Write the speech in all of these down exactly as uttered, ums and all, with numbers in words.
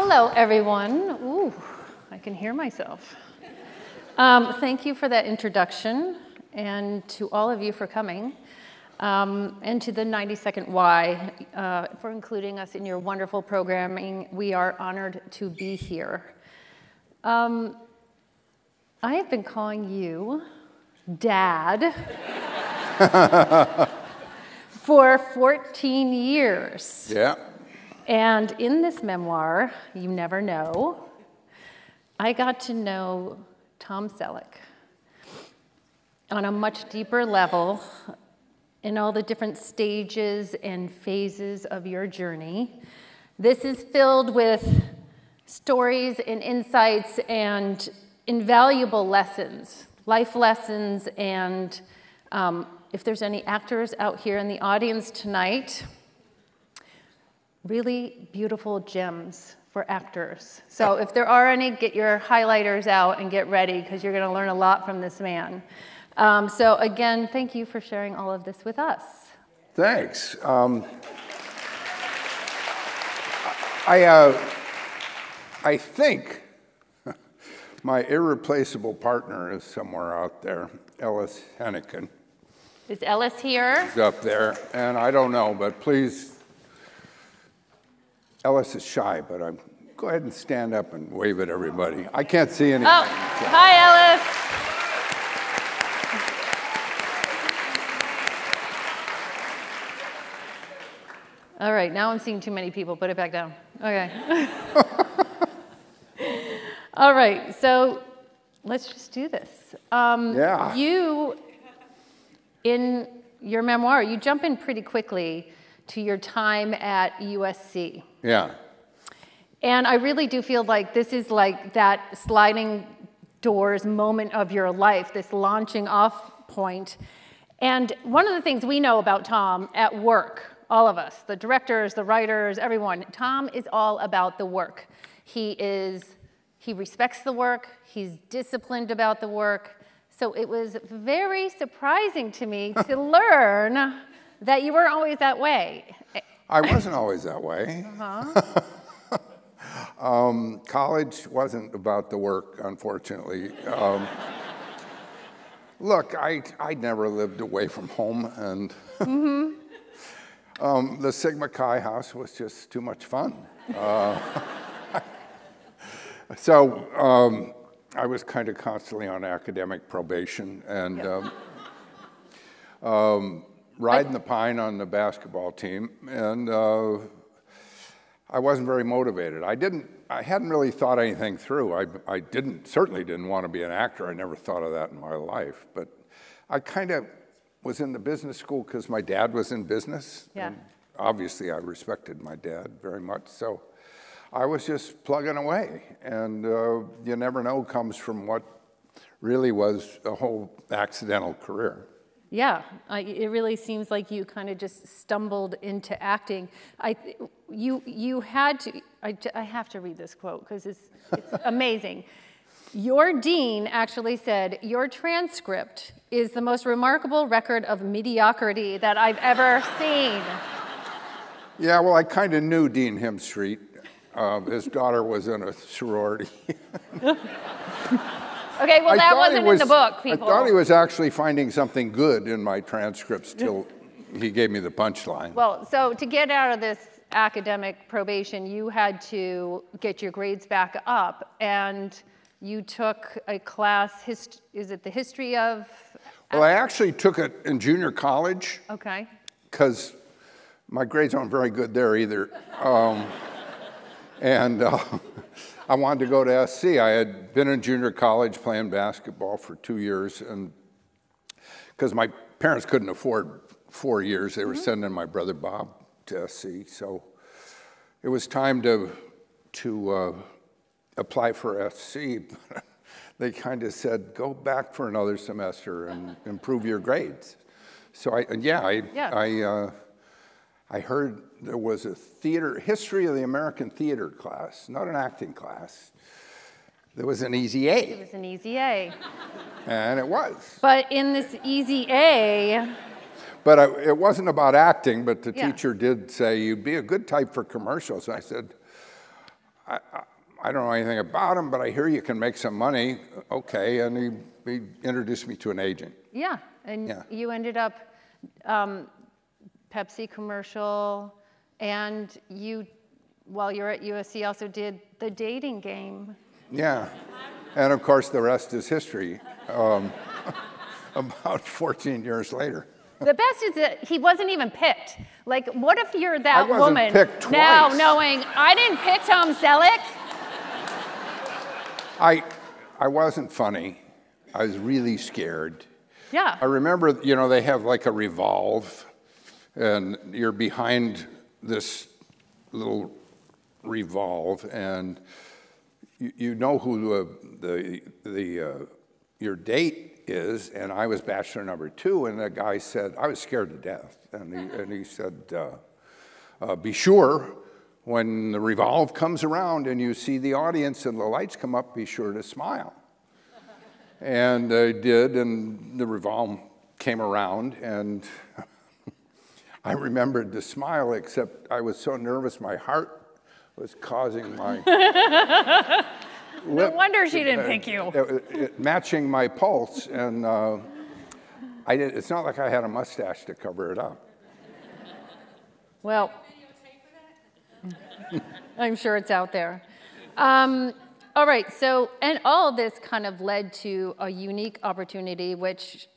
Hello, everyone. Ooh, I can hear myself. Um, thank you for that introduction, and to all of you for coming, um, and to the ninety-second Y uh, for including us in your wonderful programming. We are honored to be here. Um, I have been calling you Dad for fourteen years. Yeah. And in this memoir, You Never Know, I got to know Tom Selleck on a much deeper level in all the different stages and phases of your journey. This is filled with stories and insights and invaluable lessons, life lessons, and um, if there's any actors out here in the audience tonight, really beautiful gems for actors. So if there are any, get your highlighters out and get ready, because you're going to learn a lot from this man. Um, so again, thank you for sharing all of this with us. Thanks. Um, I, uh, I think my irreplaceable partner is somewhere out there, Ellis Hennigan. Is Ellis here? He's up there, and I don't know, but please. Ellis is shy, but I'm, go ahead and stand up and wave at everybody. I can't see anything. Oh, so. Hi, Ellis. All right, now I'm seeing too many people. Put it back down. Okay. All right, so let's just do this. Um, yeah. You, in your memoir, you jump in pretty quickly to your time at U S C. Yeah. And I really do feel like this is like that sliding doors moment of your life, this launching off point. And one of the things we know about Tom at work, all of us, the directors, the writers, everyone, Tom is all about the work. He is, he respects the work, he's disciplined about the work. So it was very surprising to me to learn that you were always that way. I wasn't always that way. Uh-huh. um, college wasn't about the work, unfortunately. Um, look, I, I never lived away from home, and mm-hmm. um, the Sigma Chi house was just too much fun. Uh, so um, I was kind of constantly on academic probation, and yeah. um, um, riding the pine on the basketball team, and uh, I wasn't very motivated. I didn't, I hadn't really thought anything through. I, I didn't, certainly didn't want to be an actor. I never thought of that in my life, but I kind of was in the business school because my dad was in business. Yeah. And obviously I respected my dad very much, so I was just plugging away, and uh, You Never Know comes from what really was a whole accidental career. Yeah, I, it really seems like you kind of just stumbled into acting. I, you, you had to, I, I have to read this quote because it's, it's amazing. Your dean actually said, "Your transcript is the most remarkable record of mediocrity that I've ever seen." Yeah, well, I kind of knew Dean Hemstreet. Uh, his daughter was in a sorority. Okay, well, that wasn't in the book, people. I thought he was actually finding something good in my transcripts till he gave me the punchline. Well, so to get out of this academic probation, you had to get your grades back up, and you took a class, hist is it the history of? Well, I actually took it in junior college. Okay. Because my grades aren't very good there either. Um, and... Uh, I wanted to go to U S C. I had been in junior college playing basketball for two years, and because my parents couldn't afford four years, they were mm-hmm. sending my brother Bob to U S C. So it was time to to uh, apply for U S C. They kind of said, "Go back for another semester and improve your grades." So I, yeah, I, yeah. I, uh, I heard. There was a theater, history of the American theater class, not an acting class. There was an easy A. It was an easy A. And it was. But in this easy A. But I, it wasn't about acting, but the yeah. teacher did say, "You'd be a good type for commercials." And I said, I, I, I don't know anything about him, but I hear you can make some money. Okay, and he, he introduced me to an agent. Yeah, and yeah. you ended up um, Pepsi commercial, and you, while you were at U S C, also did The Dating Game. Yeah, and of course the rest is history. Um, about fourteen years later. The best is that he wasn't even picked. Like, what if you're that I wasn't woman picked twice. Now knowing I didn't pick Tom Selleck? I, I wasn't funny. I was really scared. Yeah. I remember, you know, they have like a revolve, and you're behind this little revolve, and you, you know who uh, the the uh, your date is, and I was bachelor number two, and the guy said, I was scared to death, and he, and he said, uh, uh, be sure when the revolve comes around and you see the audience and the lights come up, be sure to smile. And I did, and the revolve came around, and I remembered to smile, except I was so nervous my heart was causing my... No wonder she didn't uh, pick you. It, it, it, matching my pulse, and uh, I did, it's not like I had a mustache to cover it up. Well, I'm sure it's out there. Um, all right, so, and all this kind of led to a unique opportunity, which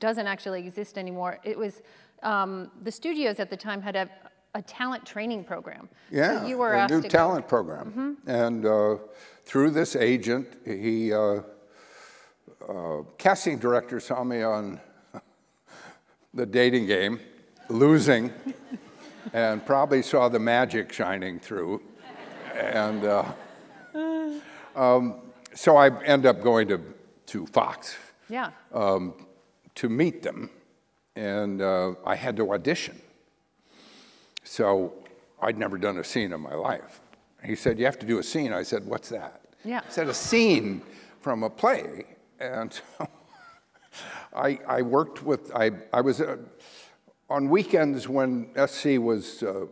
doesn't actually exist anymore. It was, um, the studios at the time had a, a talent training program. Yeah, so you were a new talent go. program. Mm-hmm. And uh, through this agent, he, uh, uh, casting director saw me on The Dating Game, losing, and probably saw the magic shining through. And uh, um, so I end up going to, to Fox yeah. um, to meet them, and uh, I had to audition. So I'd never done a scene in my life. He said, you have to do a scene. I said, what's that? Yeah. Said a scene from a play, and so I, I worked with, I, I was, uh, on weekends when S C was uh,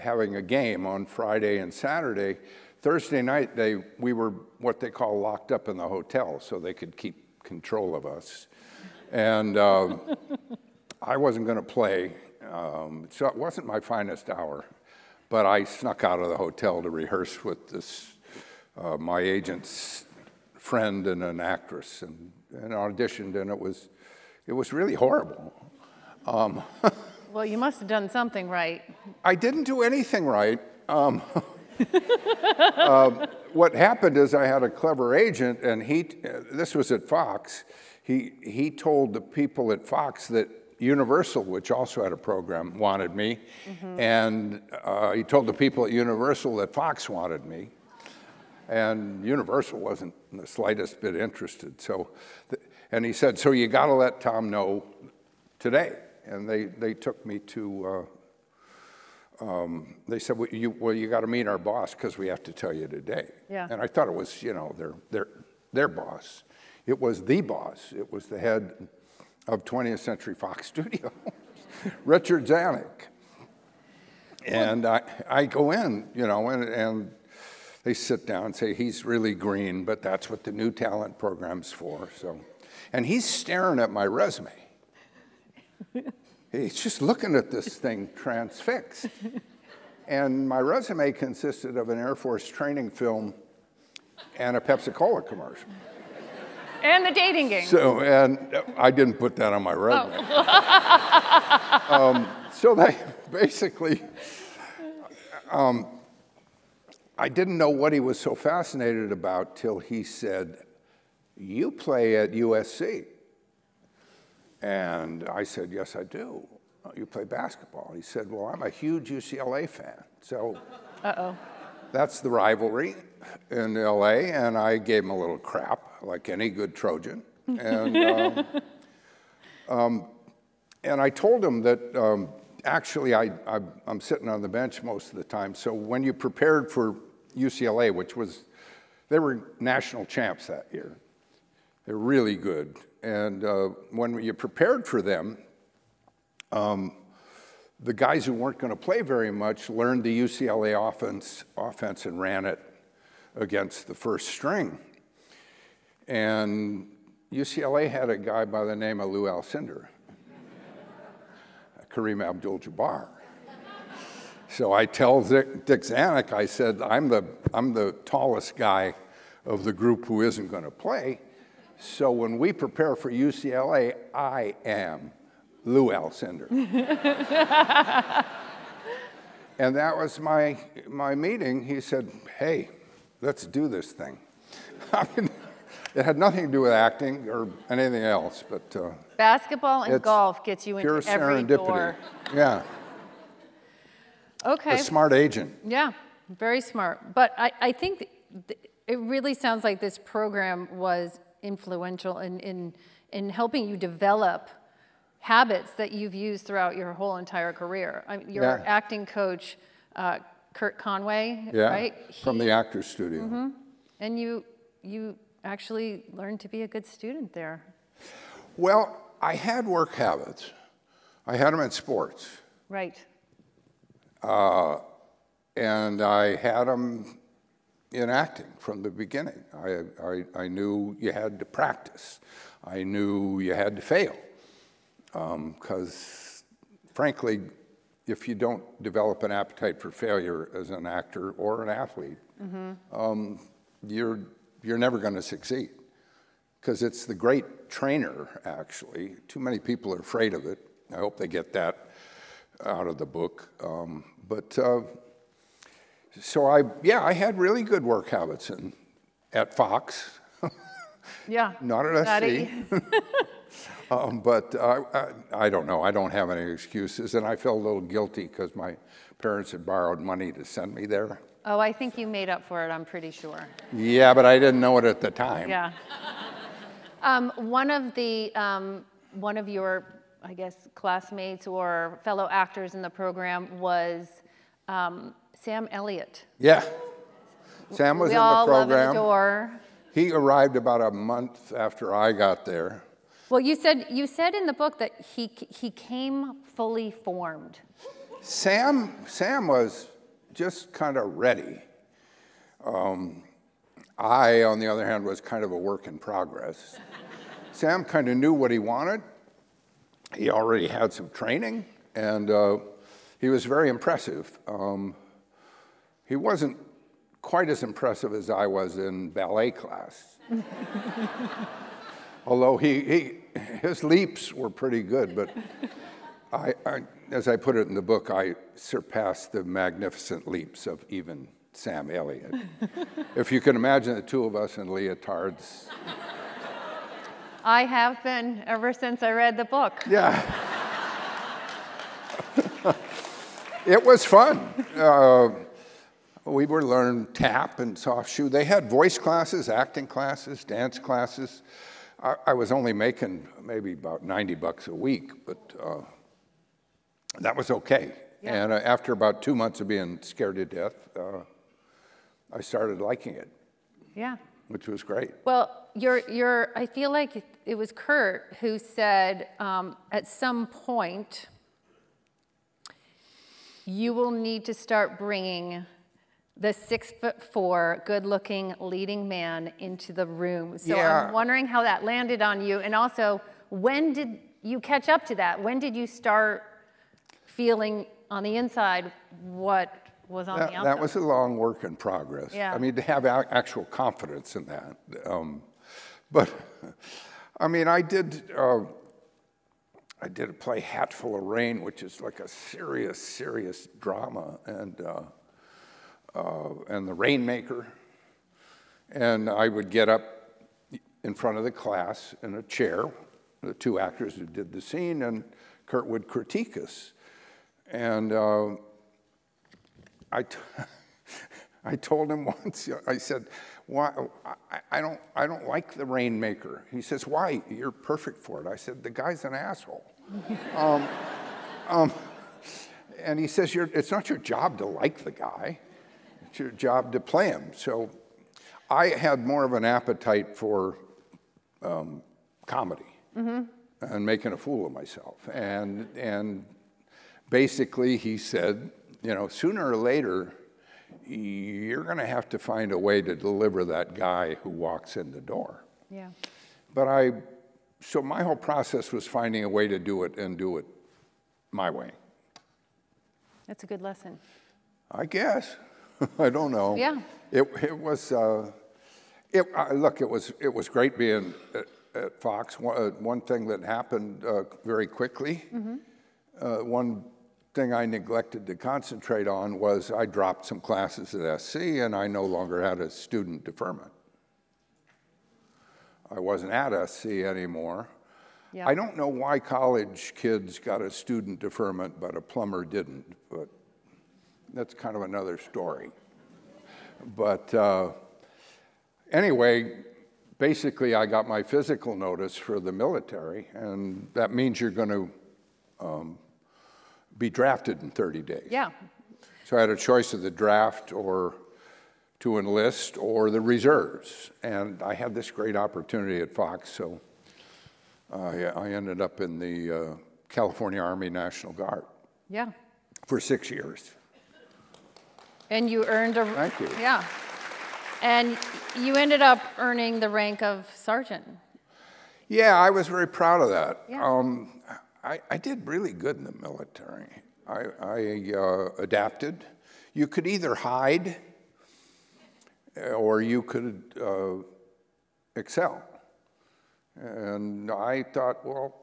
having a game on Friday and Saturday, Thursday night they, we were what they call locked up in the hotel so they could keep control of us. And um, I wasn't gonna play, um, so it wasn't my finest hour, but I snuck out of the hotel to rehearse with this Uh, my agent's friend and an actress, and, and auditioned, and it was, it was really horrible. Um, well, you must have done something right. I didn't do anything right. Um, uh, what happened is I had a clever agent, and he, this was at Fox, he, he told the people at Fox that Universal, which also had a program, wanted me, mm-hmm. and uh, he told the people at Universal that Fox wanted me. And Universal wasn't in the slightest bit interested. So, and he said, so you got to let Tom know today. And they, they took me to, uh, um, they said, well, you, well, you got to meet our boss because we have to tell you today. Yeah. And I thought it was, you know, their, their, their boss. It was the boss. It was the head of twentieth century Fox Studio, Richard Zanuck. And I, I go in, you know, and... and they sit down and say, he's really green, but that's what the new talent program's for. So, and he's staring at my resume. He's just looking at this thing transfixed. And my resume consisted of an Air Force training film and a Pepsi-Cola commercial. And The Dating Game. So, and I didn't put that on my resume. Oh. um, so they basically, um, I didn't know what he was so fascinated about till he said, you play at U S C. And I said, yes, I do. You play basketball. He said, well, I'm a huge U C L A fan. So uh-oh. That's the rivalry in L A. And I gave him a little crap, like any good Trojan. And, um, um, and I told him that um, actually, I, I, I'm sitting on the bench most of the time. So when you prepared for U C L A, which was, they were national champs that year. They're really good. And uh, when you prepared for them, um, the guys who weren't going to play very much learned the U C L A offense, offense and ran it against the first string. And U C L A had a guy by the name of Lew Alcindor, Kareem Abdul-Jabbar. So I tell Dick, Dick Zanuck, I said, I'm the, I'm the tallest guy of the group who isn't going to play. So when we prepare for U C L A, I am Lew Alcindor. And that was my, my meeting. He said, hey, let's do this thing. I mean, it had nothing to do with acting or anything else, but uh, basketball and golf gets you into every door. Yeah. Okay. A smart agent. Yeah, very smart. But I, I think th th it really sounds like this program was influential in, in, in helping you develop habits that you've used throughout your whole entire career. I mean, your yeah. acting coach, uh, Kurt Conway, yeah, right? He, from the Actors Studio. Mm-hmm. And you, you actually learned to be a good student there. Well, I had work habits. I had them in sports. Right. Uh, and I had them in acting from the beginning. I, I, I knew you had to practice. I knew you had to fail. Because, um, frankly, if you don't develop an appetite for failure as an actor or an athlete, mm-hmm. um, you're, you're never going to succeed. Because it's the great trainer, actually. Too many people are afraid of it. I hope they get that out of the book. Um, but uh, so I, yeah, I had really good work habits in, at Fox. Yeah. Not at U S C. um, but uh, I, I don't know. I don't have any excuses. And I felt a little guilty because my parents had borrowed money to send me there. Oh, I think you made up for it, I'm pretty sure. Yeah, but I didn't know it at the time. Yeah. um, one of the, um, one of your, I guess, classmates or fellow actors in the program was um, Sam Elliott. Yeah. Sam was we in all the program. Love adore. He arrived about a month after I got there. Well, you said, you said in the book that he, he came fully formed. Sam, Sam was just kind of ready. Um, I, on the other hand, was kind of a work in progress. Sam kind of knew what he wanted. He already had some training, and uh, he was very impressive. Um, he wasn't quite as impressive as I was in ballet class. Although he, he, his leaps were pretty good, but I, I, as I put it in the book, I surpassed the magnificent leaps of even Sam Elliott. If you can imagine the two of us in leotards. I have been ever since I read the book. Yeah. It was fun. Uh, we were learning tap and soft shoe. They had voice classes, acting classes, dance classes. I, I was only making maybe about ninety bucks a week, but uh, that was okay. Yeah. And uh, after about two months of being scared to death, uh, I started liking it. Yeah. Which was great. Well, you're, you're, I feel like it was Kurt who said um, at some point, you will need to start bringing the six foot four, good looking leading man into the room. So yeah. I'm wondering how that landed on you. And also, when did you catch up to that? When did you start feeling on the inside what was on that, the outside? That was a long work in progress. Yeah. I mean, to have actual confidence in that. Um, but, I mean, I did, uh, I did a play, Hatful of Rain, which is like a serious, serious drama, and, uh, uh, and The Rainmaker. And I would get up in front of the class in a chair, the two actors who did the scene, and Kurt would critique us. And uh, I, t I told him once, I said, why, I, I, don't, I don't like The Rainmaker. He says, why? You're perfect for it. I said, the guy's an asshole. um, um, and he says, you're, it's not your job to like the guy. It's your job to play him. So I had more of an appetite for um, comedy. Mm-hmm. And making a fool of myself. And, and basically he said, you know, sooner or later, you're going to have to find a way to deliver that guy who walks in the door. Yeah. But I, so my whole process was finding a way to do it and do it my way. That's a good lesson. I guess. I don't know. Yeah. It, it was, uh, it, uh, look, it was, it was great being at, at Fox. One, uh, one thing that happened uh, very quickly, mm-hmm. uh, one thing I neglected to concentrate on was I dropped some classes at S C and I no longer had a student deferment. I wasn't at S C anymore. Yeah. I don't know why college kids got a student deferment, but a plumber didn't. But that's kind of another story. But uh, anyway, basically I got my physical notice for the military, and that means you're going to um, be drafted in thirty days. Yeah. So I had a choice of the draft or to enlist or the reserves. And I had this great opportunity at Fox, so I, I ended up in the uh, California Army National Guard. Yeah. For six years. And you earned a... Thank you. Yeah. And you ended up earning the rank of sergeant. Yeah, I was very proud of that. Yeah. Um, I, I did really good in the military. I, I uh, adapted. You could either hide or you could uh, excel. And I thought, well,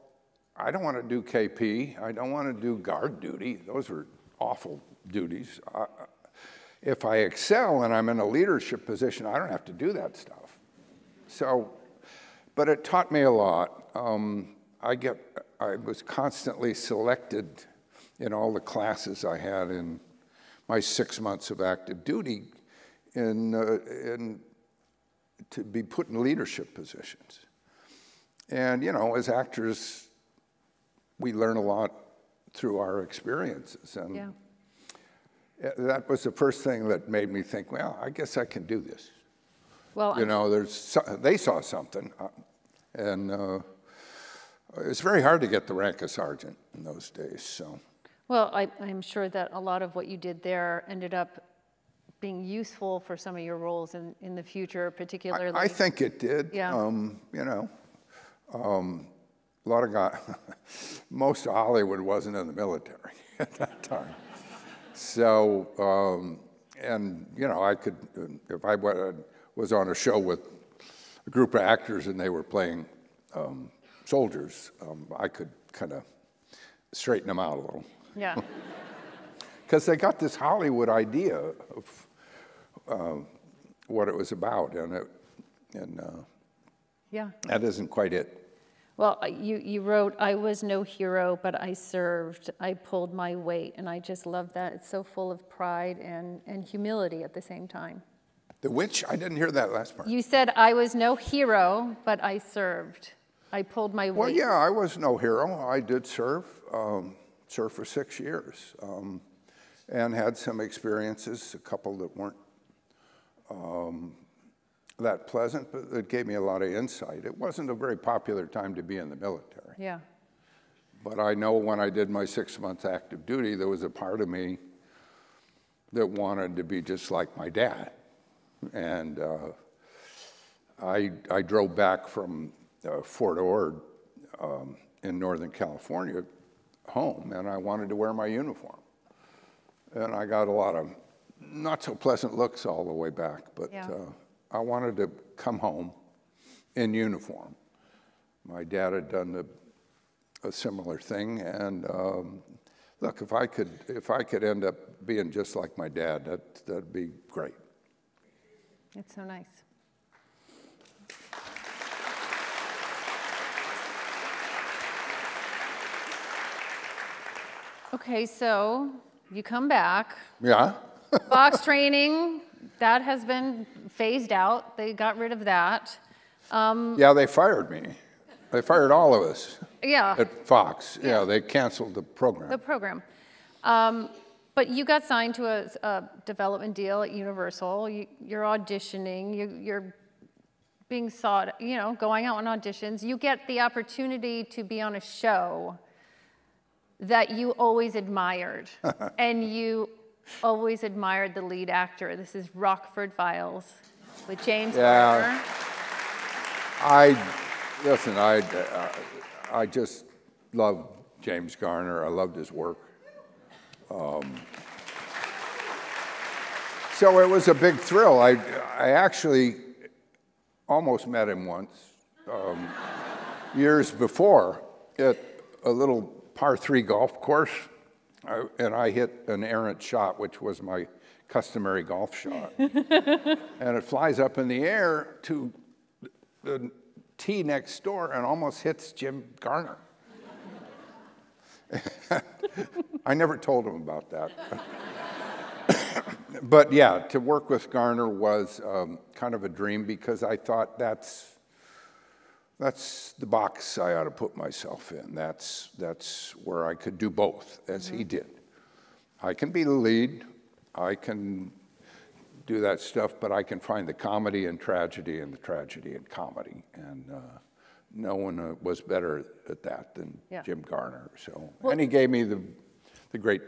I don't want to do K P. I don't want to do guard duty. Those were awful duties. I, if I excel and I'm in a leadership position, I don't have to do that stuff. So, but it taught me a lot. Um, I get, I was constantly selected in all the classes I had in my six months of active duty in, uh, in to be put in leadership positions. And, you know, as actors, we learn a lot through our experiences. And yeah. That was the first thing that made me think, well, I guess I can do this. Well, you know, there's, they saw something. And uh, it's very hard to get the rank of sergeant in those days. So, well, I, I'm sure that a lot of what you did there ended up being useful for some of your roles in, in the future, particularly. I, I think it did. Yeah. Um, you know. Um, a lot of guys, most of Hollywood wasn't in the military at that time. So, um, and you know, I could, if I was on a show with a group of actors and they were playing um, soldiers, um, I could kind of straighten them out a little. Yeah. Because they got this Hollywood idea of uh, what it was about, and it, and uh, yeah, that isn't quite it. Well, you, you wrote, I was no hero, but I served. I pulled my weight, and I just love that. It's so full of pride and, and humility at the same time. The which? I didn't hear that last part. You said, I was no hero, but I served. I pulled my weight. Well, yeah, I was no hero. I did serve, um, served for six years, um, and had some experiences, a couple that weren't um, that pleasant, but it gave me a lot of insight. It wasn't a very popular time to be in the military. Yeah. But I know when I did my six months active duty, there was a part of me that wanted to be just like my dad. And uh, I, I drove back from uh, Fort Ord um, in Northern California home, and I wanted to wear my uniform. And I got a lot of not so pleasant looks all the way back, but yeah. uh, I wanted to come home in uniform. My dad had done a, a similar thing, and um, look, if I could, if I could end up being just like my dad, that that'd be great. It's so nice. Okay, so you come back. Yeah. Fox training. That has been phased out. They got rid of that. Um, yeah, they fired me. They fired all of us. Yeah. At Fox. Yeah, yeah, they canceled the program. The program. Um, but you got signed to a, a development deal at Universal. You, you're auditioning. You, you're being sought, you know, going out on auditions. You get the opportunity to be on a show that you always admired. And you always admired the lead actor. This is Rockford Files with James Garner. Yeah. I, listen, I, uh, I just love James Garner. I loved his work. Um, so it was a big thrill. I, I actually almost met him once, um, years before, at a little par three golf course, I, and I hit an errant shot, which was my customary golf shot. And it flies up in the air to the tee next door and almost hits Jim Garner. I never told him about that. But yeah, to work with Garner was um, kind of a dream, because I thought that's, that's the box I ought to put myself in. That's, that's where I could do both, as mm-hmm. he did. I can be the lead, I can do that stuff, but I can find the comedy and tragedy and the tragedy and comedy. And uh, no one was better at that than yeah. Jim Garner. So, well, and he gave me the, the great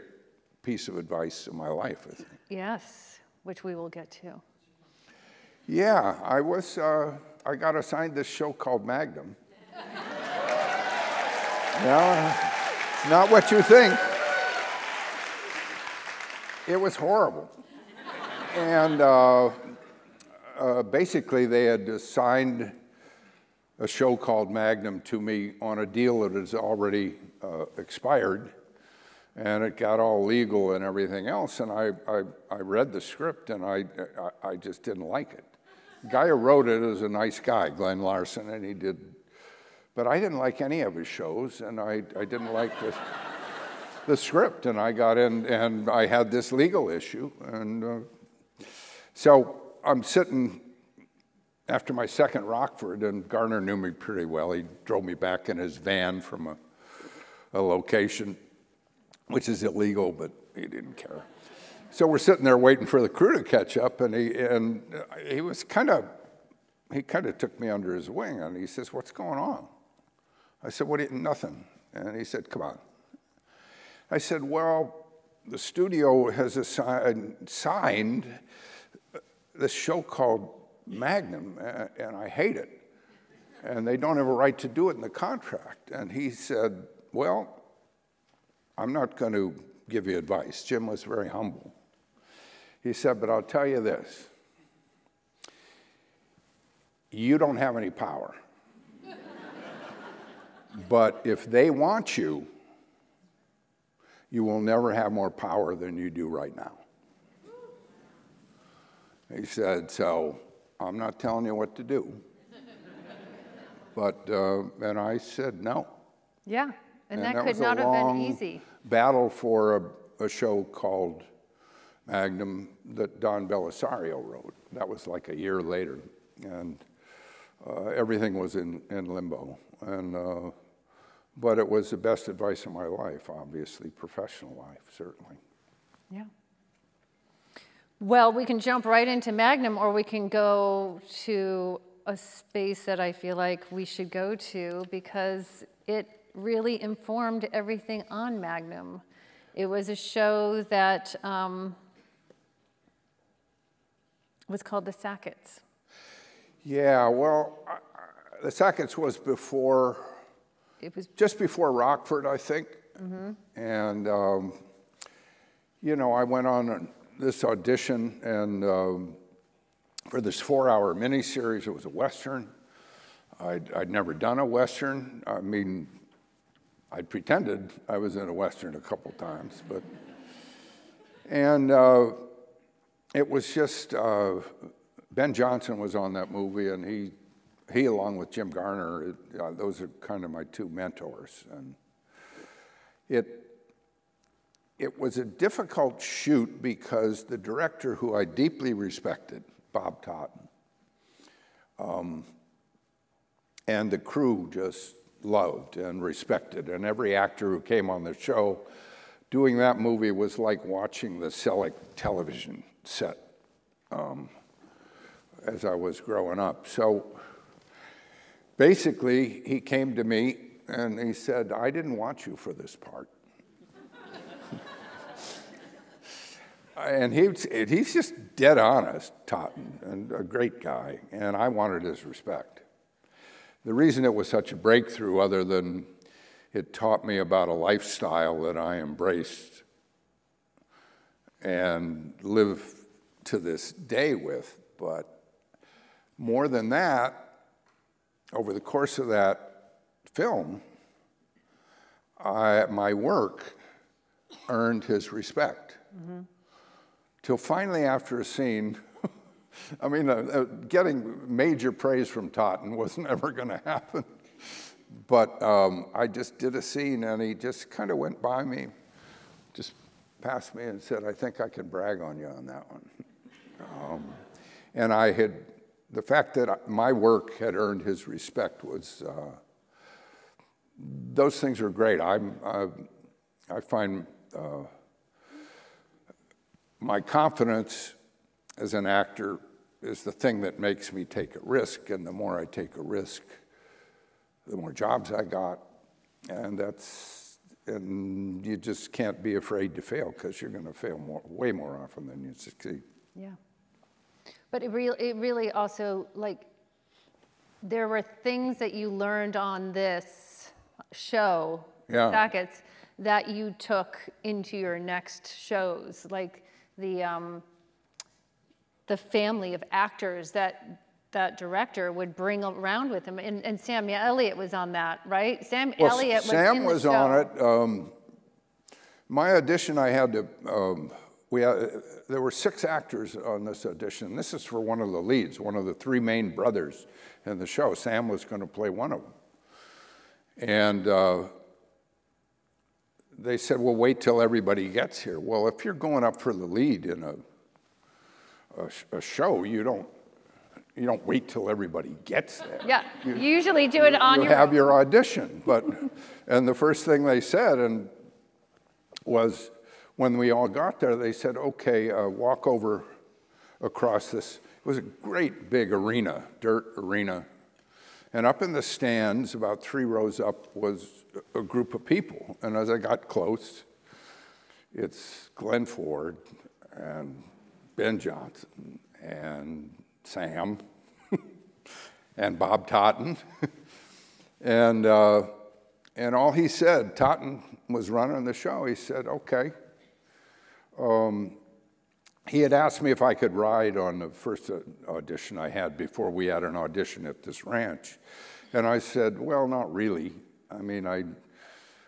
piece of advice of my life, I think. Yes, which we will get to. Yeah, I was, uh, I got assigned this show called Magnum. Yeah, it's not what you think. It was horrible. And uh, uh, basically they had assigned a show called Magnum to me on a deal that has already uh, expired, and it got all legal and everything else, and I, I, I read the script, and I, I, I just didn't like it. The guy who wrote it is a nice guy, Glenn Larson, and he did, but I didn't like any of his shows, and I, I didn't like the, the script, and I got in, and I had this legal issue, and uh, so I'm sitting after my second Rockford, and Garner knew me pretty well. He drove me back in his van from a, a location, which is illegal, but he didn't care. So we're sitting there waiting for the crew to catch up, and he and he was kind of, he kind of took me under his wing, and he says, "What's going on?" I said, "What do you, nothing." And he said, "Come on." I said, "Well, the studio has assi- signed this show called Magnum, and I hate it. And they don't have a right to do it in the contract." And he said, "Well, I'm not going to give you advice." Jim was very humble. He said, "But I'll tell you this. You don't have any power. But if they want you, you will never have more power than you do right now." He said, "So I'm not telling you what to do." But, uh, and I said no. Yeah. And, and that, that could not have been easy. Battle for a, a show called Magnum that Don Belisario wrote. That was like a year later, and uh, everything was in, in limbo. And uh, but it was the best advice of my life, obviously, professional life, certainly. Yeah. Well, we can jump right into Magnum, or we can go to a space that I feel like we should go to, because it really informed everything on Magnum. It was a show that um, was called The Sacketts. Yeah, well, I, I, The Sacketts was before, it was just before Rockford, I think. Mm-hmm. And, um, you know, I went on an, this audition and um, for this four-hour miniseries. It was a Western. I'd, I'd never done a Western. I mean, I pretended I was in a Western a couple times, but, and uh, it was just, uh, Ben Johnson was on that movie, and he, he along with Jim Garner, it, uh, those are kind of my two mentors, and it, it was a difficult shoot because the director, who I deeply respected, Bob Totten, um, and the crew just loved and respected, and every actor who came on the show, doing that movie was like watching the Selleck television set um, as I was growing up. So basically, he came to me and he said, "I didn't want you for this part." And he, he's just dead honest, Totten, and a great guy, and I wanted his respect. The reason it was such a breakthrough, other than it taught me about a lifestyle that I embraced and live to this day with, but more than that, over the course of that film, I, my work earned his respect. Mm-hmm. Till finally after a scene, I mean, uh, uh, getting major praise from Totten was never gonna happen. But um, I just did a scene and he just kind of went by me, just passed me and said, I think I can brag on you on that one. Um, and I had, the fact that my work had earned his respect was, uh, those things are great. I'm, I, I find uh, my confidence as an actor is the thing that makes me take a risk, and the more I take a risk, the more jobs I got, and that's, and you just can't be afraid to fail, because you're gonna fail more, way more often than you succeed. Yeah, but it, re it really also, like, there were things that you learned on this show, yeah. Sacketts, that you took into your next shows, like the, um, the family of actors that that director would bring around with him. And, and Sam Elliott was on that, right? Sam well, Elliott was Sam in the was show. on it. Um, my audition, I had to, um, we had, there were six actors on this audition. This is for one of the leads, one of the three main brothers in the show. Sam was gonna play one of them. And uh, they said, well, wait till everybody gets here. Well, if you're going up for the lead in a A, a show, you don't you don't wait till everybody gets there. Yeah, you, you usually do it on you your. You have own. your audition, but and the first thing they said and was when we all got there, they said, "Okay, uh, walk over across this." It was a great big arena, dirt arena, and up in the stands, about three rows up, was a group of people. And as I got close, it's Glenn Ford and Ben Johnson and Sam and Bob Totten. and, uh, and all he said, Totten was running the show. He said, okay. Um, he had asked me if I could ride on the first audition I had before we had an audition at this ranch. And I said, well, not really. I mean, I,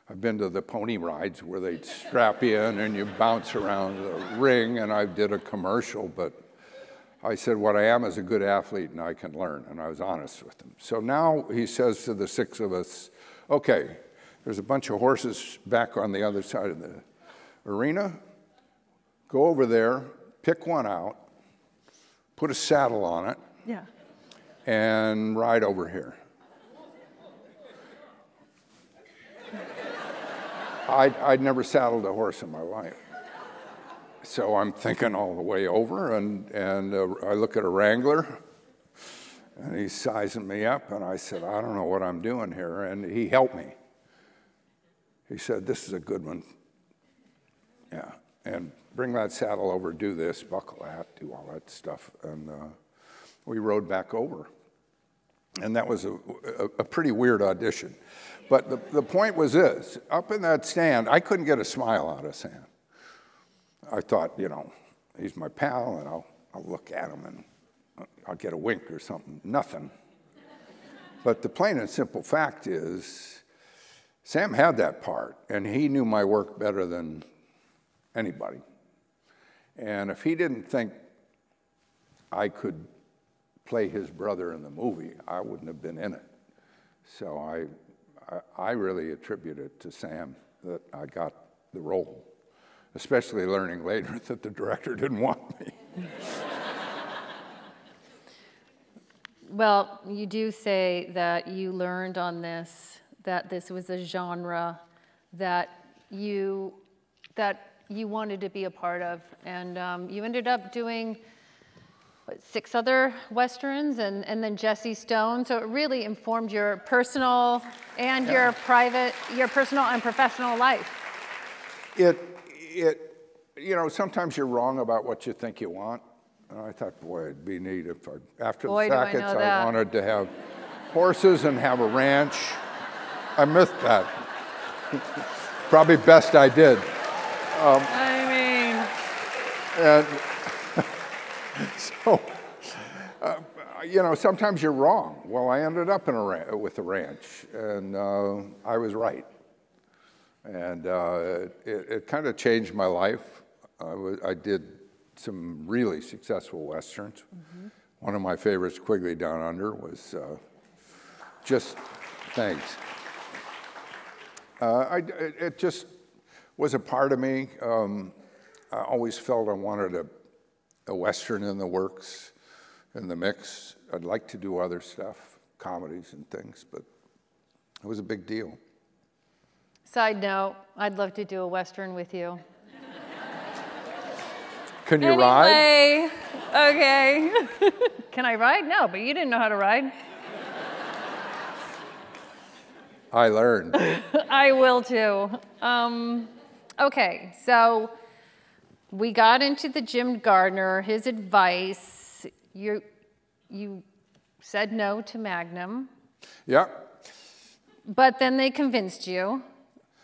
I've been to the pony rides where they'd strap you in and you bounce around the ring, and I did a commercial, but I said, what I am is a good athlete and I can learn, and I was honest with him. So now he says to the six of us, okay, there's a bunch of horses back on the other side of the arena. Go over there, pick one out, put a saddle on it, yeah, and ride over here. I'd, I'd never saddled a horse in my life. So I'm thinking all the way over, and, and uh, I look at a wrangler, and he's sizing me up, and I said, I don't know what I'm doing here, and he helped me. He said, this is a good one. Yeah, and bring that saddle over, do this, buckle that, do all that stuff, and uh, we rode back over. And that was a, a, a pretty weird audition. But the, the point was this, up in that stand, I couldn't get a smile out of Sam. I thought, you know, he's my pal, and I'll, I'll look at him, and I'll get a wink or something. Nothing. But the plain and simple fact is, Sam had that part, and he knew my work better than anybody. And if he didn't think I could play his brother in the movie, I wouldn't have been in it. So I... I really attribute it to Sam that I got the role, especially learning later that the director didn't want me. Well, you do say that you learned on this, that this was a genre that you, that you wanted to be a part of, and um, you ended up doing six other Westerns, and, and then Jesse Stone. So it really informed your personal and yeah. your private, your personal and professional life. It, it you know, sometimes you're wrong about what you think you want. And I thought, boy, it'd be neat if I, after boy, the Sacketts, I, I wanted to have horses and have a ranch. I missed that. Probably best I did. Um, I mean. And so, uh, you know, sometimes you're wrong. Well, I ended up in a ra with a ranch, and uh, I was right. And uh, it, it kind of changed my life. I, was, I did some really successful Westerns. Mm-hmm. One of my favorites, Quigley Down Under, was uh, just, thanks. Uh, I, it, it just was a part of me. Um, I always felt I wanted a, a Western in the works, in the mix. I'd like to do other stuff, comedies and things, but it was a big deal. Side note, I'd love to do a Western with you. Can you anyway, ride? Okay. Can I ride? No, but you didn't know how to ride. I learned. I will too. Um, okay, so we got into the Jim Gardner, his advice. You, you said no to Magnum. Yeah. But then they convinced you.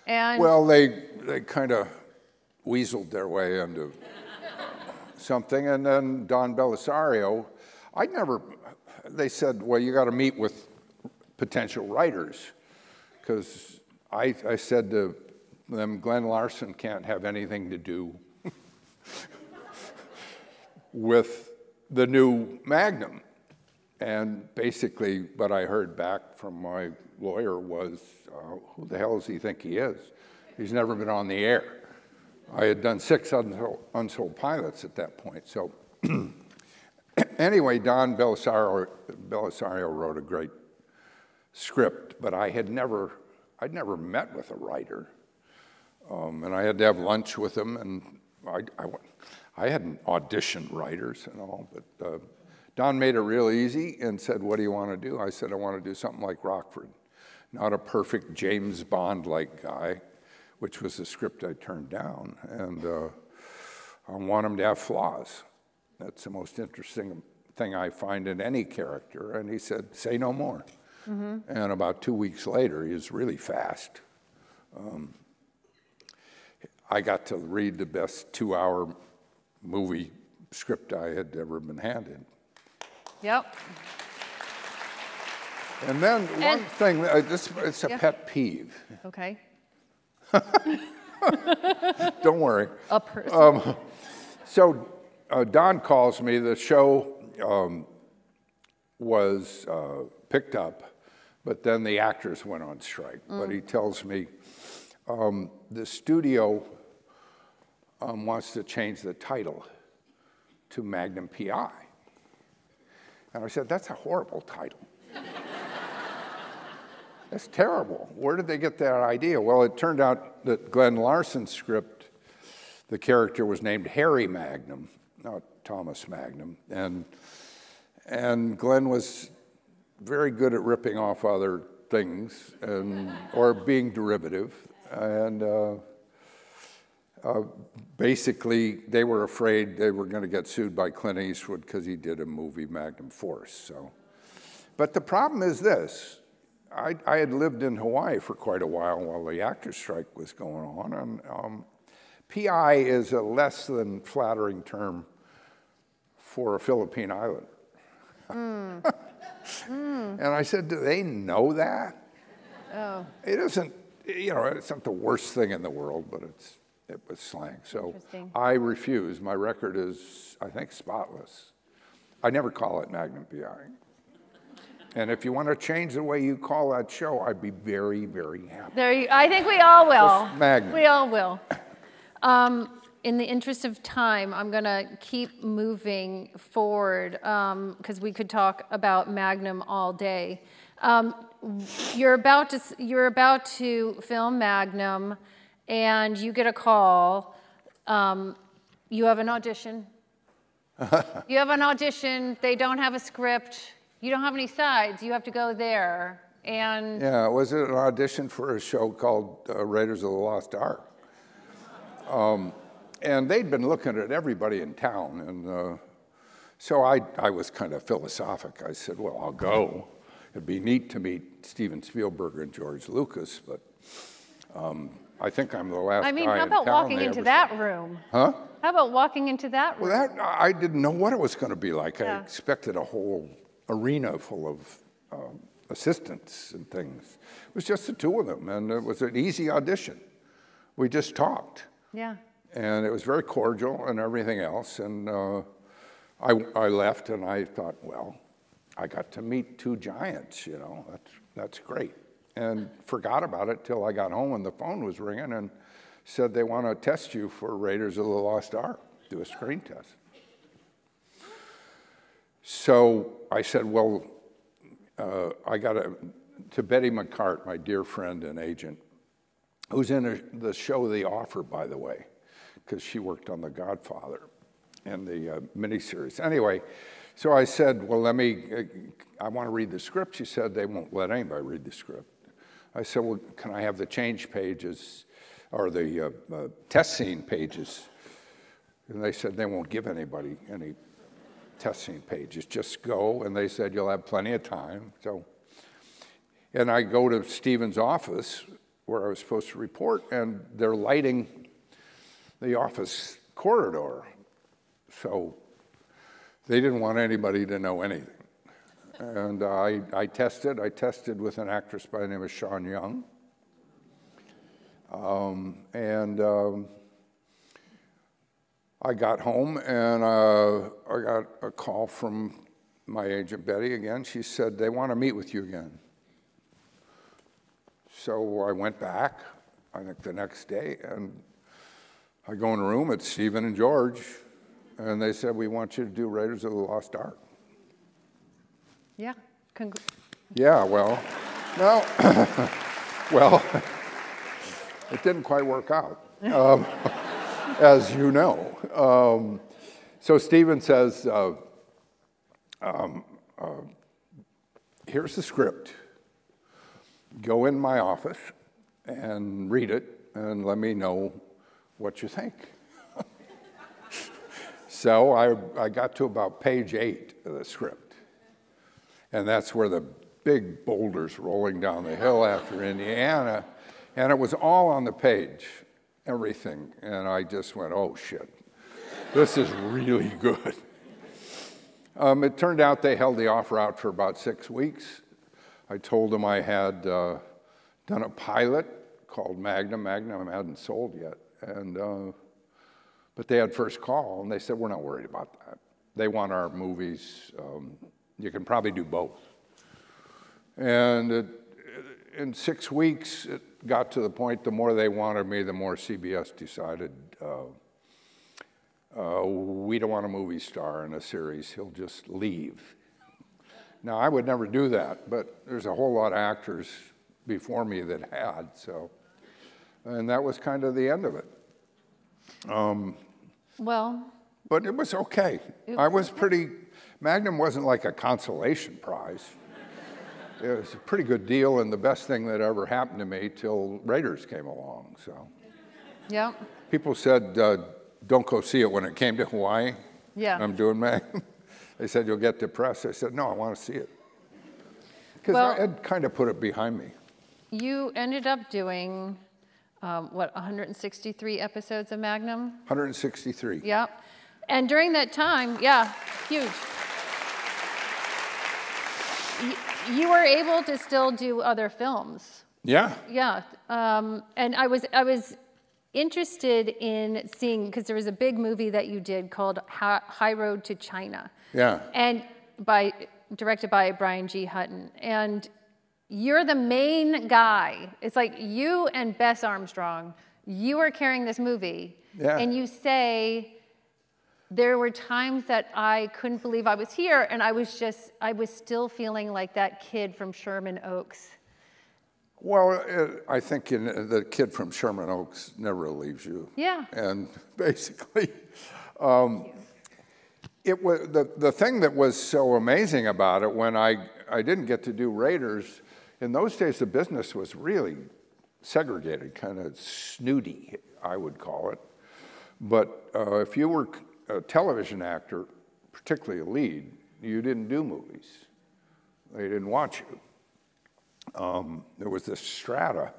And well, they, they kind of weaseled their way into something. And then Don Belisario, I never, they said, well, you got to meet with potential writers. Because I, I said to them, Glenn Larson can't have anything to do with the new Magnum. And basically what I heard back from my lawyer was, uh, who the hell does he think he is? He's never been on the air. I had done six unsold, unsold pilots at that point. So anyway, Don Belisario, Belisario wrote a great script, but I had never, I'd never met with a writer. Um, and I had to have lunch with him, and I, I, I hadn't auditioned writers and all, but uh, Don made it real easy and said, what do you want to do? I said, I want to do something like Rockford. Not a perfect James Bond-like guy, which was the script I turned down. And uh, I want him to have flaws. That's the most interesting thing I find in any character. And he said, say no more. Mm-hmm. And about two weeks later, he was really fast. Um, I got to read the best two-hour movie script I had ever been handed. Yep. And then one and, thing, uh, this, it's a yeah. pet peeve. Okay. Don't worry. A person. Um, so uh, Don calls me. The show um, was uh, picked up, but then the actors went on strike. Mm. But he tells me um, the studio um, wants to change the title to Magnum P I. And I said, that's a horrible title. That's terrible. Where did they get that idea? Well, it turned out that Glenn Larson's script, the character was named Harry Magnum, not Thomas Magnum. And, and Glenn was very good at ripping off other things and, or being derivative. And uh, uh, basically, they were afraid they were going to get sued by Clint Eastwood because he did a movie, Magnum Force. So. But the problem is this. I, I had lived in Hawaii for quite a while while the actors' strike was going on, and um, P I is a less than flattering term for a Philippine islander. Mm. Mm. And I said, do they know that? Oh. It isn't, you know, it's not the worst thing in the world, but it's it was slang. So I refuse. My record is, I think, spotless. I never call it Magnum P I. And if you want to change the way you call that show, I'd be very, very happy. There you, I think we all will. Just Magnum. We all will. Um, in the interest of time, I'm going to keep moving forward because um, we could talk about Magnum all day. Um, you're about to you're about to film Magnum, and you get a call. Um, you have an audition. You have an audition. They don't have a script. You don't have any sides, you have to go there, and... Yeah, was it an audition for a show called uh, Raiders of the Lost Ark? Um, And they'd been looking at everybody in town. And uh, so I, I was kind of philosophic. I said, well, I'll go. It'd be neat to meet Steven Spielberg and George Lucas, but um, I think I'm the last guy in town. I mean, how about walking into that room? Huh? How about walking into that room? Well, that, I didn't know what it was going to be like. Yeah. I expected a whole arena full of um, assistants and things. It was just the two of them, and it was an easy audition. We just talked. Yeah. And it was very cordial and everything else. And uh, I, I left, and I thought, well, I got to meet two giants, you know, that's, that's great. And forgot about it till I got home and the phone was ringing and said they want to test you for Raiders of the Lost Ark, do a screen test. So I said, well, uh, I got a, to Betty McCart, my dear friend and agent, who's in a, the show The Offer, by the way, because she worked on The Godfather and the uh, miniseries. Anyway. So I said, well, let me, I want to read the script. She said, they won't let anybody read the script. I said, well, can I have the change pages or the uh, uh, test scene pages? And they said, they won't give anybody any test scene pages. Just go. And they said, you'll have plenty of time. So, and I go to Steven's office where I was supposed to report, and they're lighting the office corridor. So they didn't want anybody to know anything. And uh, I, I tested. I tested with an actress by the name of Sean Young. Um, and um, I got home, and uh, I got a call from my agent, Betty, again. She said, they want to meet with you again. So I went back, I think the next day, and I go in a room, it's Stephen and George. And they said, we want you to do Raiders of the Lost Ark. Yeah. Congr yeah, well, no. Well, it didn't quite work out, um, as you know. Um, so Steven says, uh, um, uh, here's the script. Go in my office and read it, and let me know what you think. So I, I got to about page eight of the script. And that's where the big boulders rolling down the hill after Indiana. And it was all on the page, everything. And I just went, oh, shit. This is really good. Um, it turned out they held the offer out for about six weeks. I told them I had uh, done a pilot called Magnum. Magnum hadn't sold yet. And uh, But they had first call, and they said, we're not worried about that. They want our movies. Um, you can probably do both. And it, it, in six weeks, it got to the point, the more they wanted me, the more C B S decided, uh, uh, we don't want a movie star in a series. He'll just leave. Now, I would never do that, but there's a whole lot of actors before me that had, so. And that was kind of the end of it. Um, well, but it was okay. It, I was pretty, Magnum wasn't like a consolation prize. It was a pretty good deal and the best thing that ever happened to me till Raiders came along, so. Yeah. People said, uh, don't go see it when it came to Hawaii. Yeah. I'm doing Magnum. They said, you'll get depressed. I said, no, I want to see it. Because well, I had kind of put it behind me. You ended up doing Um, what, one hundred sixty-three episodes of Magnum? one hundred sixty-three. Yeah. And during that time, yeah, huge. You, you were able to still do other films. Yeah. Yeah. Um, and I was, I was interested in seeing, because there was a big movie that you did called High Road to China. Yeah. And by, directed by Brian G. Hutton. And you're the main guy. It's like you and Bess Armstrong, you are carrying this movie. Yeah. And you say, there were times that I couldn't believe I was here, and I was just, I was still feeling like that kid from Sherman Oaks. Well, it, I think in, the kid from Sherman Oaks never leaves you. Yeah. And basically, um, it was, the, the thing that was so amazing about it, when I, I didn't get to do Raiders, in those days, the business was really segregated, kind of snooty, I would call it. But uh, if you were a television actor, particularly a lead, you didn't do movies. They didn't watch you. Um, there was this strata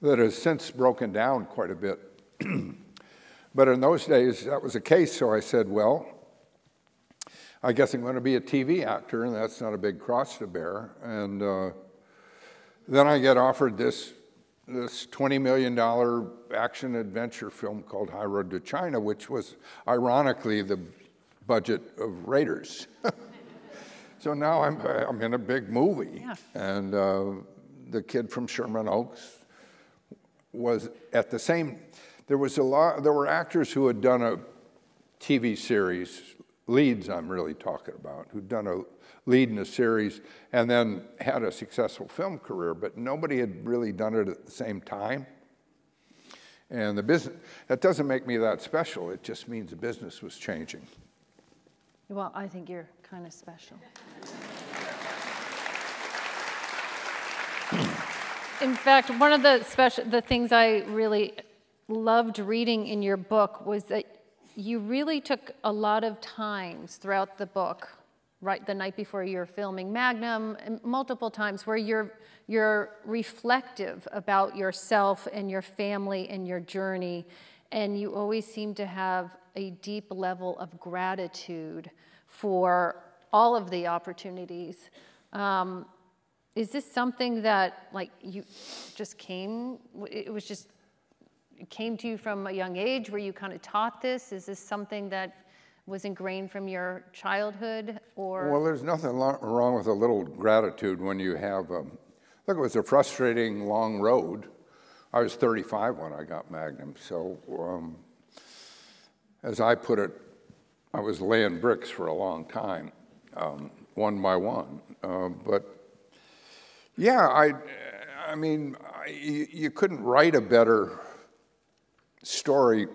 that has since broken down quite a bit. But in those days, that was the case, so I said, well, I guess I'm going to be a T V actor, and that's not a big cross to bear. And uh, then I get offered this, this twenty million dollar action-adventure film called High Road to China, which was, ironically, the budget of Raiders. So now I'm, I'm in a big movie. Yeah. And uh, the kid from Sherman Oaks was at the same, there was a lot, there were actors who had done a T V series, leads I'm really talking about, who'd done a lead in a series and then had a successful film career, but nobody had really done it at the same time. And the business, that doesn't make me that special, it just means the business was changing. Well, I think you're kind of special. In fact, one of the special, the things I really loved reading in your book was that you really took a lot of times throughout the book, right, the night before you're filming Magnum, and multiple times where you're, you're reflective about yourself and your family and your journey, and you always seem to have a deep level of gratitude for all of the opportunities. Um, is this something that, like, you just came, it was just, it came to you from a young age? Were you kind of taught this? Is this something that was ingrained from your childhood, or? Well, there's nothing wrong with a little gratitude when you have, um, look, it was a frustrating long road. I was thirty-five when I got Magnum, so um, as I put it, I was laying bricks for a long time, um, one by one. Uh, but yeah, I, I mean, I, you, you couldn't write a better story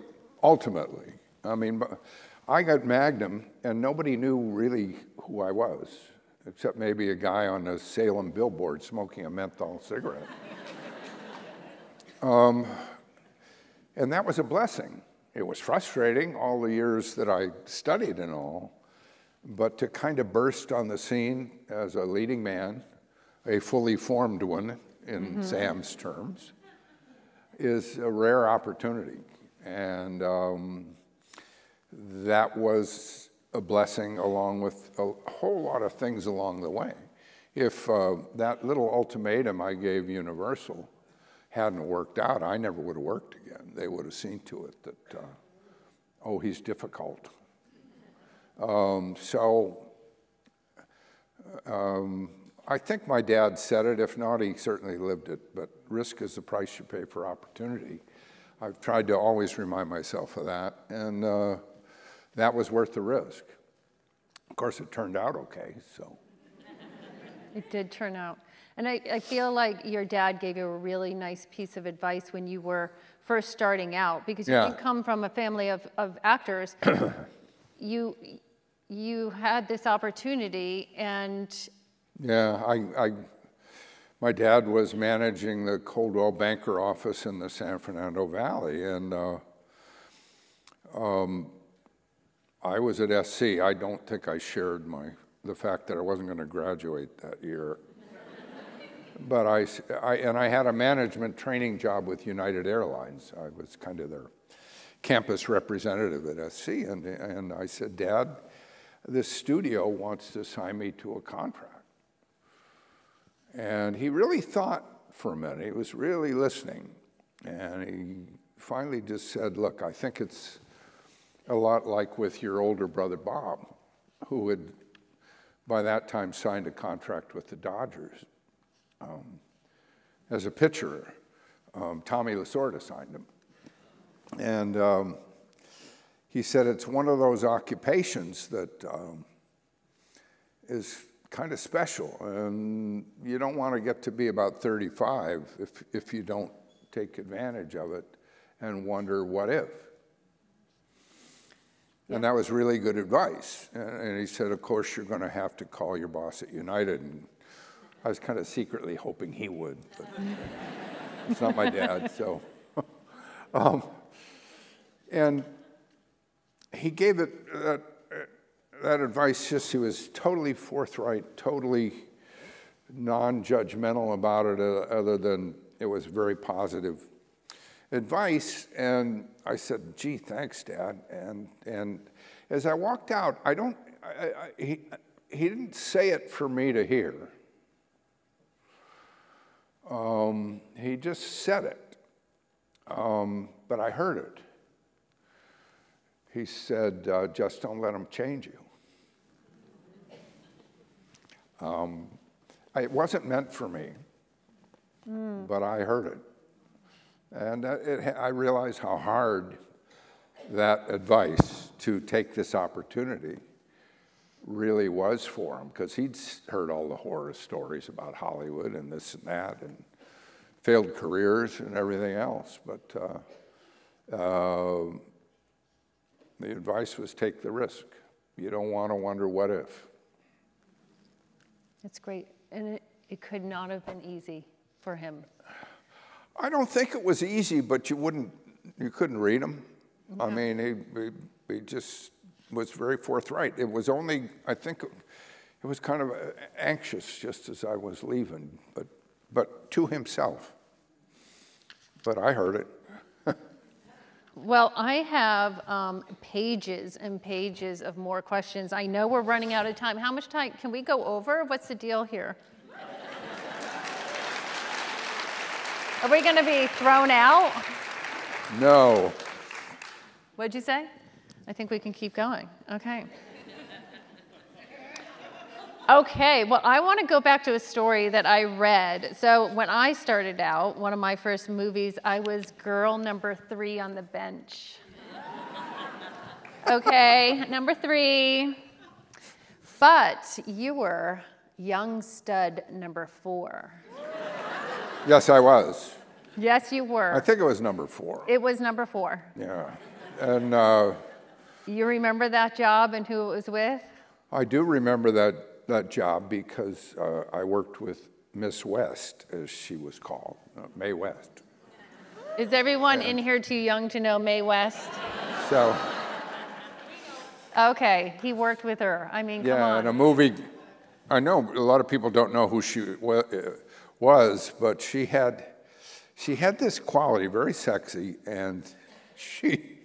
ultimately. I mean, I got Magnum and nobody knew really who I was, except maybe a guy on a Salem billboard smoking a menthol cigarette. um, and that was a blessing. It was frustrating all the years that I studied and all, but to kind of burst on the scene as a leading man, a fully formed one in mm-hmm. Sam's terms, is a rare opportunity, and um, that was a blessing along with a whole lot of things along the way. If uh, that little ultimatum I gave Universal hadn't worked out, I never would have worked again. They would have seen to it that, uh, oh, he's difficult. Um, so um, I think my dad said it, if not, he certainly lived it, but risk is the price you pay for opportunity. I've tried to always remind myself of that, and uh, that was worth the risk. Of course, it turned out okay, so. It did turn out. And I, I feel like your dad gave you a really nice piece of advice when you were first starting out, because you yeah. didn't come from a family of, of actors. you, you had this opportunity, and yeah, I, I, my dad was managing the Coldwell Banker office in the San Fernando Valley, and uh, um, I was at S C. I don't think I shared my the fact that I wasn't going to graduate that year. But I, I, and I had a management training job with United Airlines. I was kind of their campus representative at S C, and, and I said, Dad, this studio wants to sign me to a contract. And he really thought for a minute, he was really listening. And he finally just said, look, I think it's a lot like with your older brother, Bob, who had by that time signed a contract with the Dodgers. Um, as a pitcher, um, Tommy Lasorda signed him. And um, he said, it's one of those occupations that um, is kind of special, and you don't want to get to be about thirty-five if, if you don't take advantage of it and wonder what if. Yeah. And that was really good advice. And, and he said, of course, you're going to have to call your boss at United. And I was kind of secretly hoping he would, but it's not my dad, so. um, and he gave it, that, that advice, just he was totally forthright, totally non-judgmental about it, uh, other than it was very positive advice. And I said, gee, thanks, Dad. And, and as I walked out, I don't, I, I, he, he didn't say it for me to hear. Um, he just said it, um, but I heard it. He said, uh, just don't let them change you. Um, it wasn't meant for me, mm. but I heard it. And it, I realized how hard that advice to take this opportunity really was for him, because he'd heard all the horror stories about Hollywood and this and that and failed careers and everything else. But uh, uh, the advice was take the risk. You don't want to wonder what if. That's great. And it, it could not have been easy for him. I don't think it was easy, but you wouldn't, you couldn't read him. No. I mean, he, he, he just was very forthright. It was only, I think, it was kind of anxious just as I was leaving, but, but to himself. But I heard it. Well, I have um, pages and pages of more questions. I know we're running out of time. How much time, can we go over? What's the deal here? Are we gonna be thrown out? No. What'd you say? I think we can keep going. Okay. Okay, well, I want to go back to a story that I read. So when I started out, one of my first movies, I was girl number three on the bench. Okay, number three. But you were young stud number four. Yes, I was. Yes, you were. I think it was number four. It was number four. Yeah. And uh, you remember that job and who it was with? I do remember that, that job because uh, I worked with Miss West, as she was called, uh, Mae West. Is everyone and, in here too young to know Mae West? So. Okay, he worked with her. I mean, yeah, come on. Yeah, in a movie, I know a lot of people don't know who she was. Uh, was, but she had, she had this quality, very sexy, and she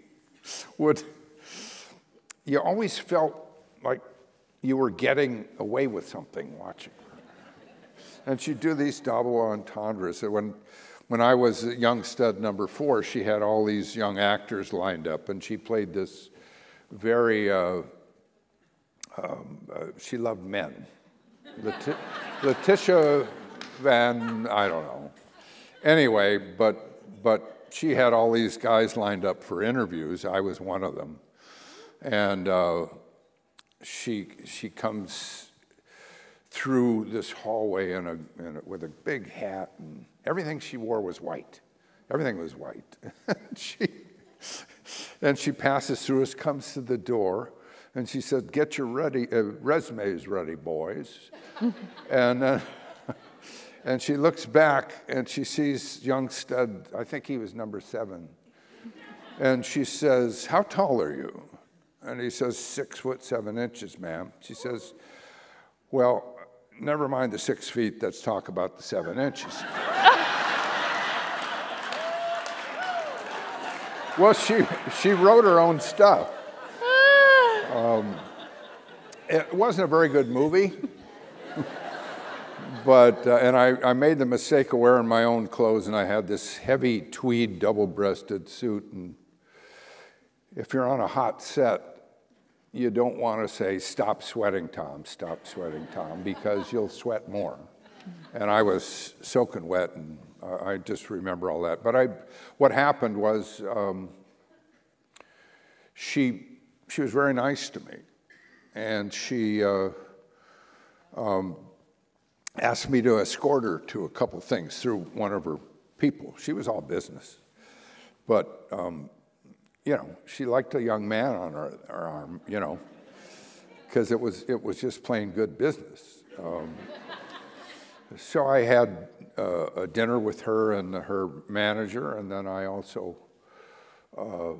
would, you always felt like you were getting away with something watching her. And she'd do these double entendres. So when, when I was young stud number four, she had all these young actors lined up, and she played this very, uh, um, uh, she loved men. Leti- Letitia, Van, I don't know. Anyway, but, but she had all these guys lined up for interviews. I was one of them. And uh, she, she comes through this hallway in a, in a, with a big hat, and everything she wore was white. Everything was white. she, and she passes through us, comes to the door, and she said, get your ready, uh, resumes ready, boys. and... Uh, And she looks back and she sees young stud, I think he was number seven. And she says, how tall are you? And he says, six foot seven inches, ma'am. She says, well, never mind the six feet, let's talk about the seven inches. Well, she, she wrote her own stuff. Um, it wasn't a very good movie. But, uh, and I, I made the mistake of wearing my own clothes, and I had this heavy tweed double-breasted suit, and if you're on a hot set, you don't want to say, stop sweating, Tom, stop sweating, Tom, because you'll sweat more. And I was soaking wet, and uh, I just remember all that. But I, what happened was um, she, she was very nice to me, and she... Uh, um, asked me to escort her to a couple things through one of her people. She was all business. But, um, you know, she liked a young man on her, her arm, you know, because it was, it was just plain good business. Um, so I had uh, a dinner with her and her manager, and then I also uh,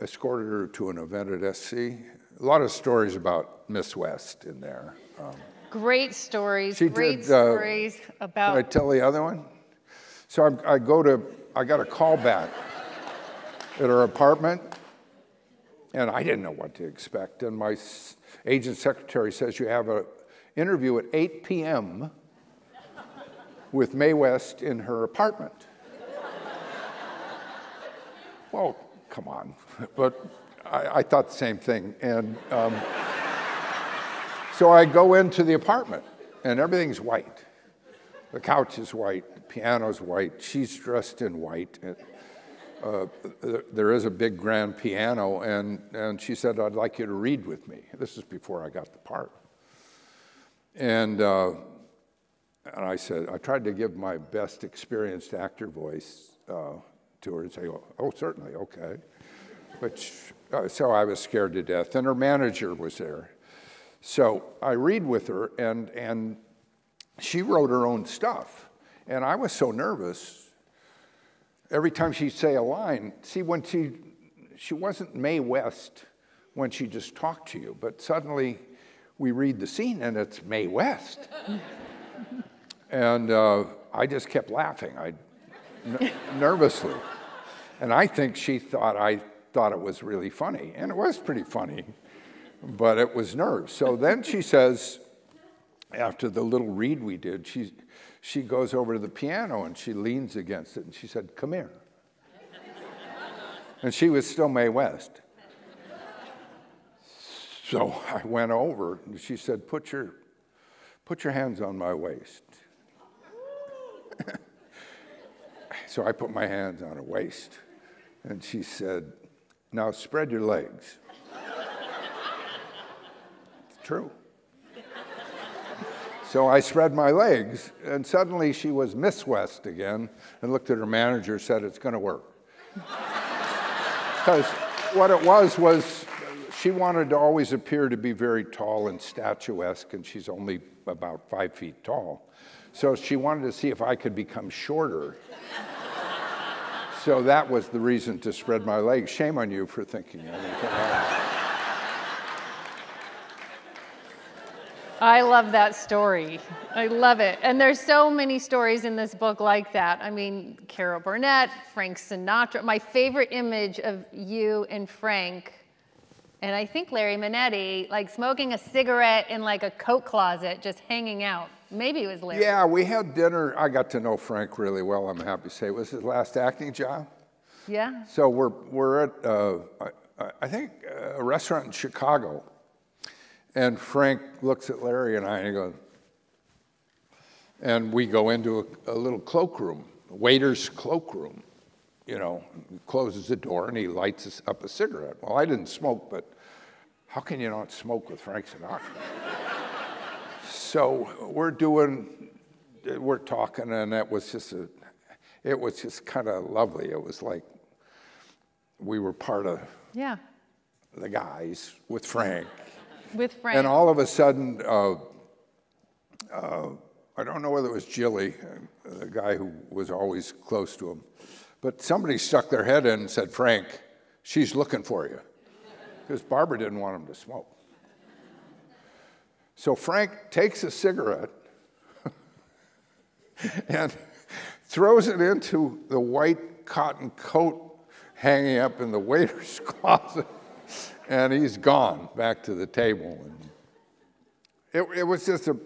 escorted her to an event at S C. A lot of stories about Miss West in there. Um, great stories, she great did, uh, stories about... Can I tell the other one? So I'm, I go to, I got a call back at her apartment, and I didn't know what to expect. And my agent secretary says, you have an interview at eight p m with Mae West in her apartment. Well, come on. But I, I thought the same thing. And um, so I go into the apartment, and everything's white. The couch is white, the piano's white, she's dressed in white. And, uh, there is a big grand piano, and, and she said, I'd like you to read with me. This is before I got the part. And, uh, and I said, I tried to give my best experienced actor voice uh, to her and say, oh, oh certainly, okay. Which, uh, so I was scared to death, and her manager was there. So I read with her, and, and she wrote her own stuff. And I was so nervous, every time she'd say a line, see, when she, she wasn't Mae West when she just talked to you, but suddenly we read the scene and it's Mae West. And uh, I just kept laughing, I, n nervously. And I think she thought I thought it was really funny, and it was pretty funny, but it was nerves. So then she says, after the little read we did, she, she goes over to the piano and she leans against it and she said, come here. And she was still Mae West. So I went over and she said, put your, put your hands on my waist. So I put my hands on her waist and she said, now spread your legs. It's true. So I spread my legs, and suddenly she was Miss West again, and looked at her manager, said, it's gonna work. Because what it was was, she wanted to always appear to be very tall and statuesque, and she's only about five feet tall. So she wanted to see if I could become shorter. So that was the reason to spread my legs. Shame on you for thinking anything else. I love that story. I love it. And there's so many stories in this book like that. I mean, Carol Burnett, Frank Sinatra. My favorite image of you and Frank, and I think Larry Manetti, like smoking a cigarette in like a coat closet, just hanging out. Maybe it was Larry. Yeah, we had dinner. I got to know Frank really well, I'm happy to say. It was his last acting job. Yeah. So we're, we're at, uh, I, I think, a restaurant in Chicago. And Frank looks at Larry and I and he goes, and we go into a, a little cloakroom, waiter's cloakroom, you know, closes the door and he lights us up a cigarette. Well, I didn't smoke, but how can you not smoke with Frank Sinatra? So we're doing, we're talking, and that was just a, it was just kind of lovely. It was like we were part of yeah. the guys with Frank. With Frank. And all of a sudden, uh, uh, I don't know whether it was Jilly, the guy who was always close to him, but somebody stuck their head in and said, Frank, she's looking for you. Because Barbara didn't want him to smoke. So Frank takes a cigarette and throws it into the white cotton coat hanging up in the waiter's closet. And he's gone back to the table. And it, it was just a,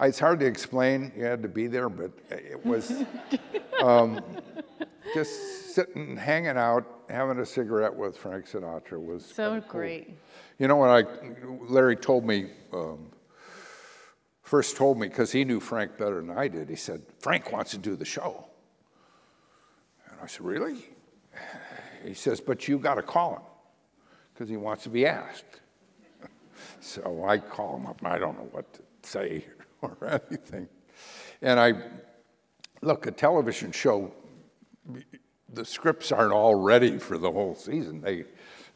it's hard to explain, you had to be there, but it was um, just sitting, hanging out, having a cigarette with Frank Sinatra was so great. Cool. You know, when I, Larry told me, um, first told me, because he knew Frank better than I did, he said, Frank wants to do the show. And I said, really? He says, but you got to call him. Because he wants to be asked. So I call him up, and I don't know what to say or anything. And I, look, a television show, the scripts aren't all ready for the whole season. They,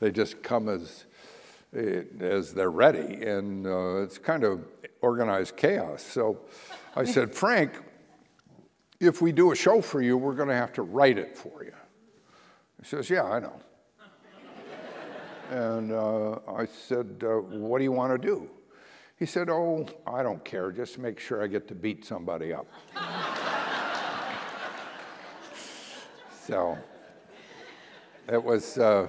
they just come as, as they're ready, and uh, it's kind of organized chaos. So I said, Frank, if we do a show for you, we're gonna have to write it for you. He says, yeah, I know. And uh, I said, uh, what do you want to do? He said, oh, I don't care. Just make sure I get to beat somebody up. So it was uh,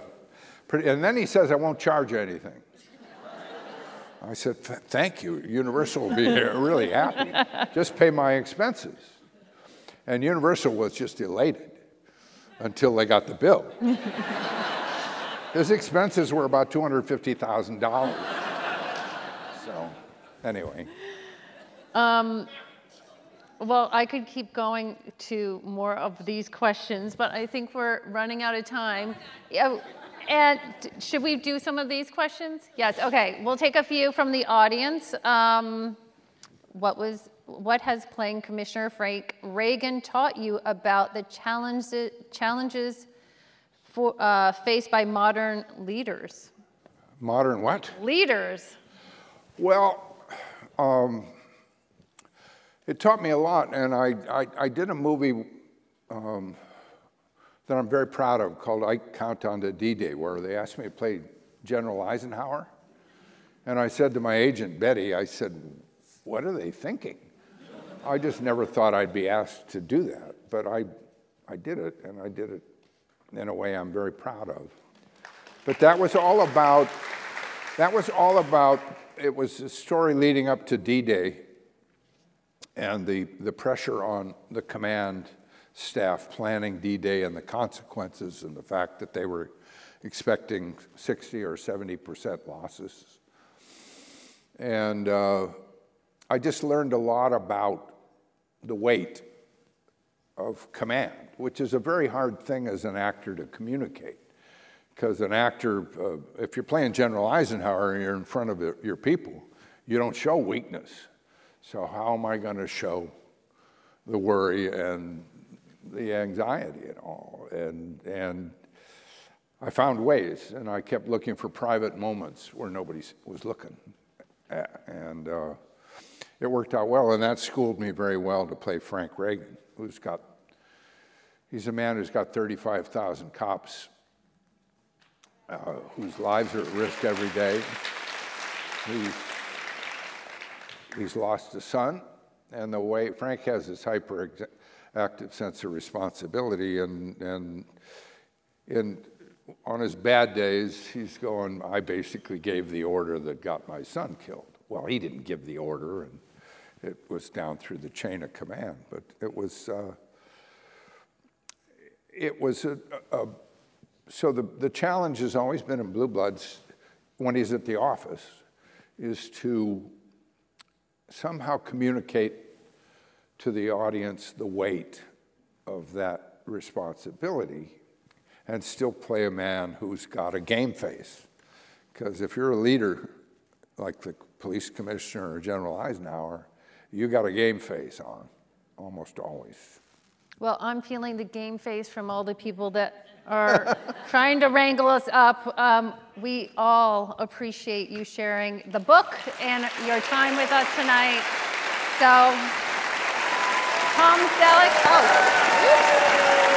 pretty. And then he says, I won't charge you anything. I said, thank you. Universal will be really happy. Just pay my expenses. And Universal was just elated until they got the bill. His expenses were about two hundred fifty thousand dollars. So anyway. Um, well, I could keep going to more of these questions, but I think we're running out of time. Yeah. And should we do some of these questions? Yes, okay, we'll take a few from the audience. Um, what was, what has playing Commissioner Frank Reagan taught you about the challenges, challenges for, uh, faced by modern leaders? Modern what? Leaders. Well, um, it taught me a lot, and I, I, I did a movie, um, that I'm very proud of, called I Countdown to D-Day, where they asked me to play General Eisenhower. And I said to my agent, Betty, I said, what are they thinking? I just never thought I'd be asked to do that. But I, I did it, and I did it in a way I'm very proud of. But that was all about, that was all about, it was a story leading up to D-Day and the, the pressure on the command staff planning D-Day and the consequences and the fact that they were expecting sixty or seventy percent losses. And uh, I just learned a lot about the weight of command, which is a very hard thing as an actor to communicate. Because an actor, uh, if you're playing General Eisenhower and you're in front of your people, you don't show weakness. So how am I going to show the worry and the anxiety and all, and, and I found ways, and I kept looking for private moments where nobody was looking, at, and uh, it worked out well, and that schooled me very well to play Frank Reagan, who's got, he's a man who's got thirty-five thousand cops uh, whose lives are at risk every day. He's, he's lost a son, and the way, Frank has this hyper active sense of responsibility, and, and, and on his bad days, he's going, I basically gave the order that got my son killed. Well, he didn't give the order, and it was down through the chain of command, but it was, uh, it was a, a, so the, the challenge has always been in Blue Bloods, when he's at the office, is to somehow communicate to the audience the weight of that responsibility and still play a man who's got a game face. Because if you're a leader, like the police commissioner or General Eisenhower, you got a game face on, almost always. Well, I'm feeling the game face from all the people that are trying to wrangle us up. Um, we all appreciate you sharing the book and your time with us tonight. So. Tom Selleck. Oh.